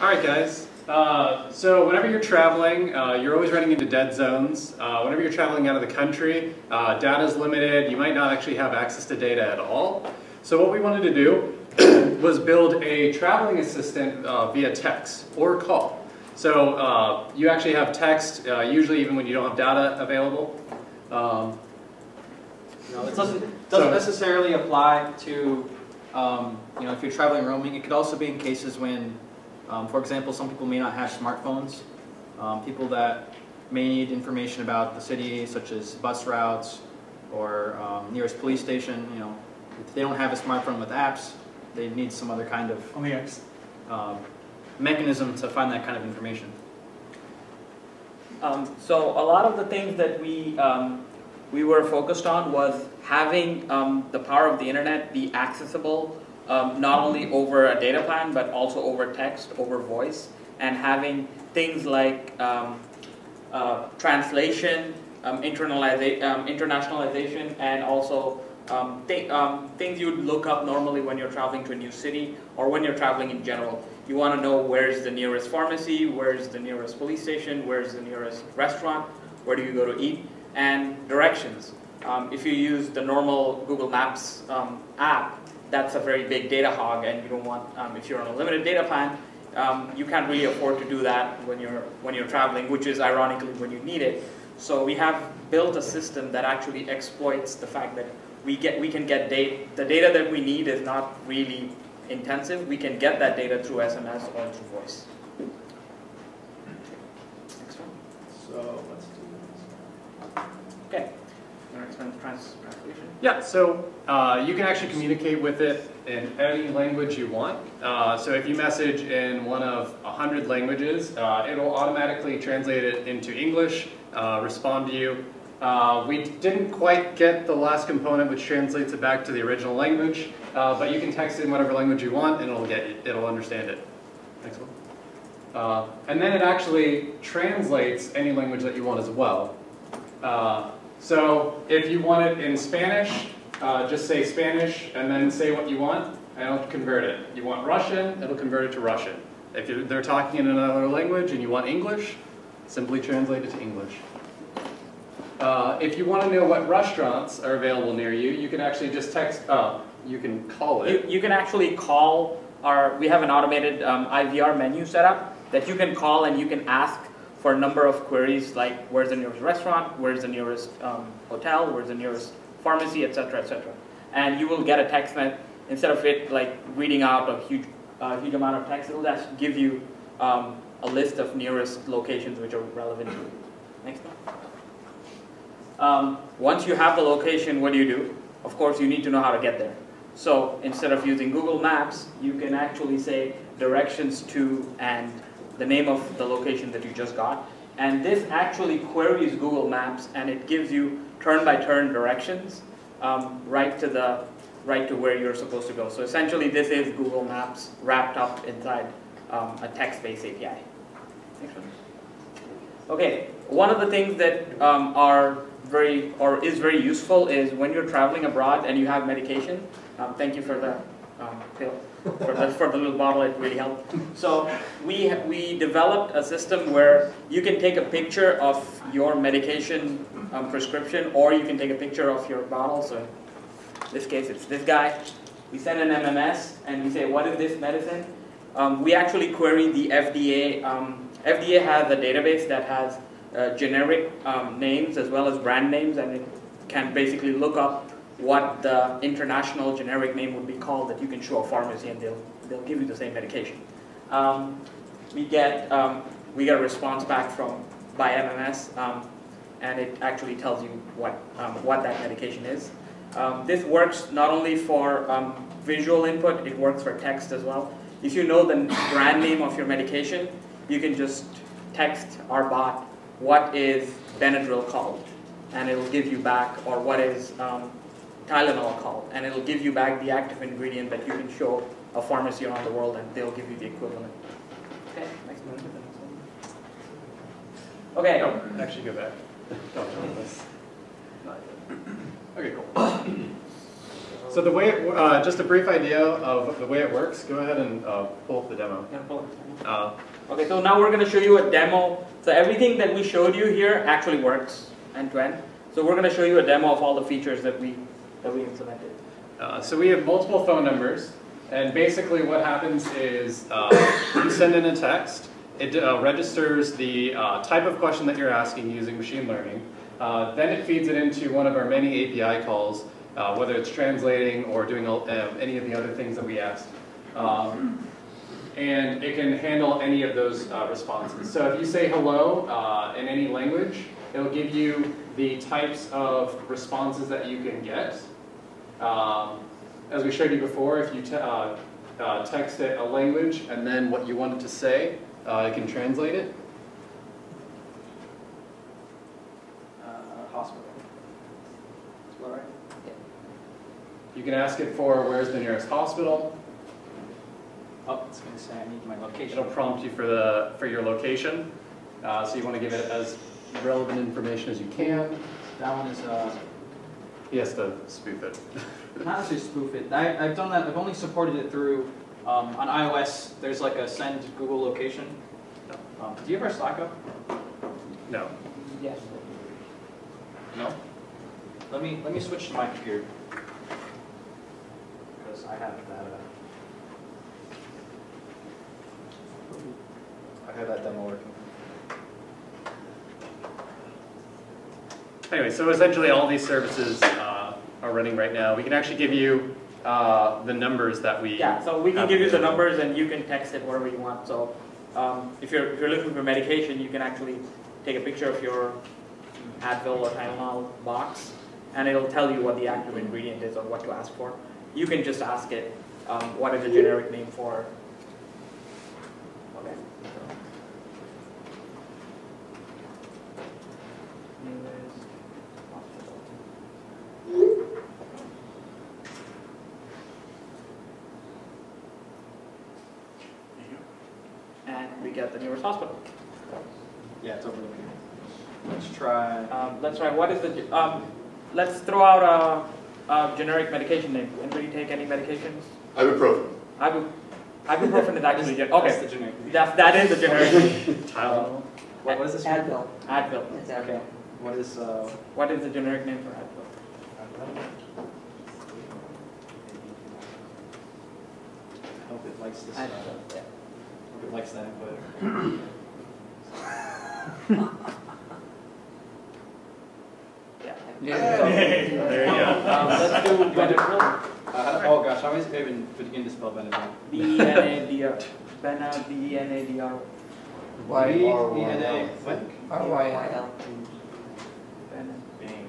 Alright guys, so whenever you're traveling, you're always running into dead zones. Whenever you're traveling out of the country, data is limited, you might not actually have access to data at all. So what we wanted to do was build a traveling assistant via text or call. So you actually have text, usually even when you don't have data available. It doesn't necessarily apply to, if you're traveling roaming. It could also be in cases when for example, some people may not have smartphones. People that may need information about the city, such as bus routes or nearest police station. You know, if they don't have a smartphone with apps, they need some other kind of mechanism to find that kind of information. So a lot of the things that we were focused on was having the power of the internet be accessible. Not only over a data plan, but also over text, over voice, and having things like translation, internationalization, and also things you'd look up normally when you're traveling to a new city or when you're traveling in general. You want to know where's the nearest pharmacy, where's the nearest police station, where's the nearest restaurant, where do you go to eat, and directions. If you use the normal Google Maps app, that's a very big data hog, and you don't want, if you're on a limited data plan, you can't really afford to do that when you're traveling, which is ironically when you need it. So we have built a system that actually exploits the fact that we can get data. The data that we need is not really intensive. We can get that data through SMS or through voice. Next one. So let's do this. Okay. Yeah, so you can actually communicate with it in any language you want. So if you message in one of 100 languages, it'll automatically translate it into English, respond to you. We didn't quite get the last component, which translates it back to the original language, but you can text it in whatever language you want, and it'll understand it. Next one. And then it actually translates any language that you want as well. So if you want it in Spanish, just say Spanish and then say what you want, and it'll convert it. You want Russian, it'll convert it to Russian. If they're talking in another language and you want English, simply translate it to English. If you want to know what restaurants are available near you, you can actually just text, you can call it. You can actually call we have an automated IVR menu set up that you can call, and you can ask for a number of queries like where's the nearest restaurant, where's the nearest hotel, where's the nearest pharmacy, etc., etc. And you will get a text that instead of it like reading out a huge amount of text, it'll just give you a list of nearest locations which are relevant to you. Next one. Once you have the location, what do you do? Of course, you need to know how to get there. So instead of using Google Maps, you can actually say directions to and the name of the location that you just got. And this actually queries Google Maps, and it gives you turn-by-turn directions right to where you're supposed to go. So essentially, this is Google Maps wrapped up inside a text-based API. Okay, one of the things that is very useful is when you're traveling abroad and you have medication. Thank you for the pill. For the little bottle, it really helped. So we developed a system where you can take a picture of your medication prescription, or you can take a picture of your bottle. So in this case, it's this guy. We send an MMS, and we say, what is this medicine? We actually query the FDA. FDA has a database that has generic names as well as brand names, and it can basically look up what the international generic name would be called that you can show a pharmacy, and they'll give you the same medication. We get a response back by MMS, and it actually tells you what that medication is. This works not only for visual input, it works for text as well. If you know the brand name of your medication, you can just text our bot, what is Benadryl called? And it'll give you back, or what is Tylenol called, and it'll give you back the active ingredient that you can show a pharmacy around the world, and they'll give you the equivalent. Okay, next one. Okay. No, actually go back. Don't tell us. Okay, cool. So the way, just a brief idea of the way it works. Go ahead and pull up the demo. Yeah, pull up. Okay, so now we're going to show you a demo. So everything that we showed you here actually works end to end. So we're going to show you a demo of all the features that we implemented. So we have multiple phone numbers, and basically what happens is you send in a text. It registers the type of question that you're asking using machine learning. Then it feeds it into one of our many API calls. Whether it's translating or doing any of the other things that we asked. And it can handle any of those responses. So if you say hello in any language, it'll give you the types of responses that you can get. As we showed you before, if you text it a language and then what you want it to say, it can translate it. Hospital. Is that right? You can ask it for where's the nearest hospital. Oh, it's going to say I need my location. It'll prompt you for your location. So you want to give it as relevant information as you can. That one is. He has to spoof it. Not actually spoof it. I've done that. I've only supported it through on iOS. There's like a send Google location. Do you ever Slack up? No. Yes. No. Let me switch to my computer. I have that. I have that demo working. Anyway, so essentially all these services are running right now. We can actually give you the numbers that we. Yeah, so we can give you the numbers, and you can text it wherever you want. So if you're looking for medication, you can actually take a picture of your Advil or Tylenol box, and it'll tell you what the active ingredient is or what to ask for. You can just ask it what is the generic name for. Okay. And we get the nearest hospital. Yeah, it's over here. Let's try. What is the? Let's throw out a. Generic medication name. Anybody take any medications? Ibuprofen. Ibuprofen is actually generic. Okay. That's the generic. That is the generic. Tylenol. What is this? Advil. Advil. It's Advil. Okay. What is the generic name for Advil? I hope it likes this. Advil. Yeah. I hope it likes that input. Yeah. There you go. Let's do Benadryl. Oh gosh, how is it even begin to spell Benadryl? B-E-N-A-D-R. Benadryl. B-E-N-A-D-R. Y-R-Y-L. R-Y-L.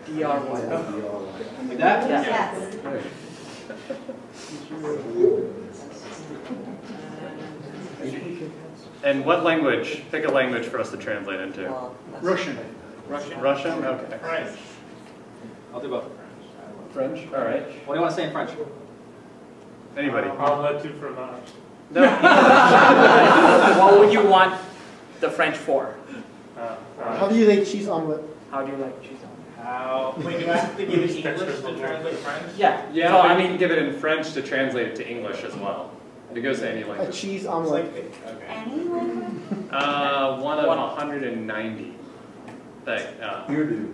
D-R-Y-L. Like that? Yes. And what language? Pick a language for us to translate into. Russian. Russian? Russian? Okay. Right. I'll do both. French? All right. What do you want to say in French? Anybody. I'll let you from us. No. What would you want the French for? How do you like cheese omelet? How do you like cheese omelet? How? Wait, do I have to give it English to translate French? Yeah. Yeah, so I mean, give it in French to translate it to English as well. It goes to any language. A cheese omelet. Okay. Any language? One of 190.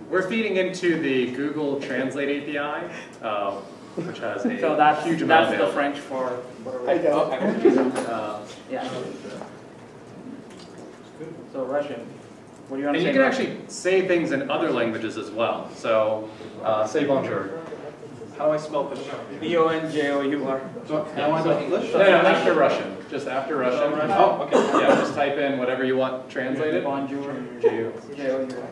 We're feeding into the Google Translate API, which has a huge amount of the French for. I don't. Yeah. So Russian. What do you want to say? And you can actually say things in other languages as well. So say bonjour. How do I spell bonjour? B-O-N-J-O-U-R. I want to English. No, after Russian. Just after Russian. Oh, okay. Yeah, just type in whatever you want translated. Bonjour. J-O-U-R.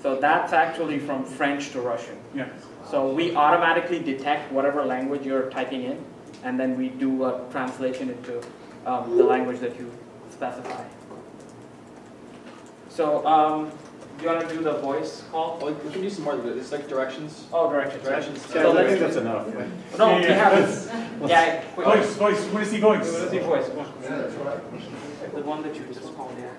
So that's actually from French to Russian. Yeah. So we automatically detect whatever language you're typing in, and then we do a translation into the language that you specify. So do you want to do the voice call? Well, we can do some more of it. It's like directions. Oh, directions. Yeah, so I think that's enough. Yeah. No, we have. Yeah. Voice. Where is he going? Where is he voice? The one that you just called. Yeah.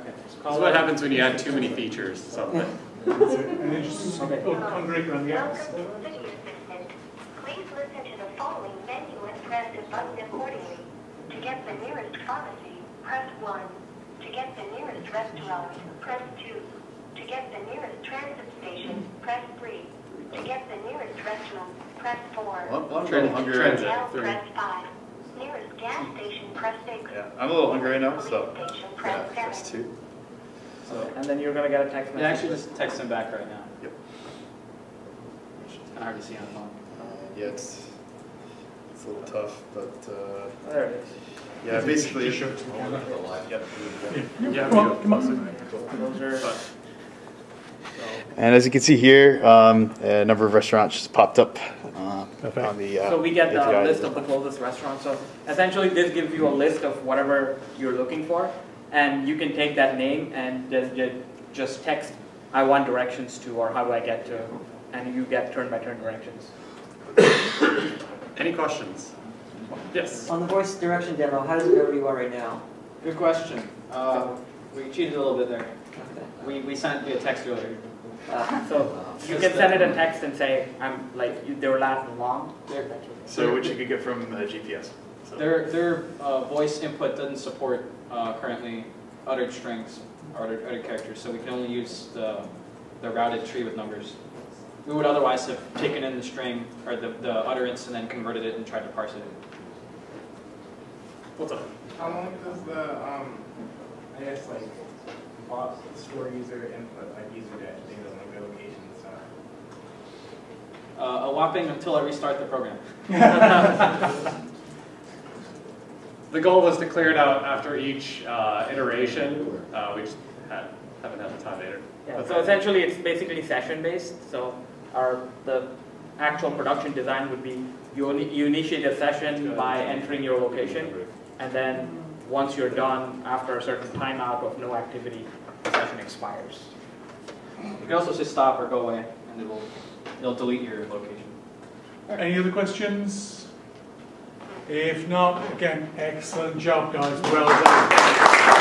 Okay. That's what happens when you add too many features. Something. Okay. Oh, hungry on the apps. Please listen to the following menu and press the button accordingly. To get the nearest pharmacy, press 1. To get the nearest restaurant, press 2. To get the nearest transit station, press 3. To get the nearest restaurant, press 4. Press 5. Nearest gas station, press 6. Yeah, I'm a little hungry right now, so press 2. So, and then you're going to get a text message. Yeah, actually just text him back right now. Yep. It's kind of hard to see on the phone. Yeah, it's a little tough, but there it is. Yeah, basically. And as you can see here, a number of restaurants just popped up on the. So we get the list of the closest restaurants. So essentially, this gives you a list of whatever you're looking for, and you can take that name and just text, "I want directions to," or "How do I get to," and you get turn-by-turn directions. Any questions? Yes. On the voice direction demo, how does it go where you are right now? Good question. We cheated a little bit there. We sent via text earlier. So you can send it a text and say, "I'm like they were lasting long." So which you could get from GPS. So. Their voice input doesn't support currently uttered strings or uttered characters, so we can only use the routed tree with numbers. We would otherwise have taken in the string, or the utterance, and then converted it and tried to parse it. What's up? How long does the, I guess, like, box store user input, like, user dash data, like, the location and stuff? A whopping until I restart the program. The goal was to clear it out after each iteration. We just haven't had the time to iterate. Yeah, so essentially, it's basically session-based. So the actual production design would be you initiate a session by entering your location, and then once you're done, after a certain timeout of no activity, the session expires. You can also just stop or go away, and it'll delete your location. Any other questions? If not, again, excellent job, guys. Well done.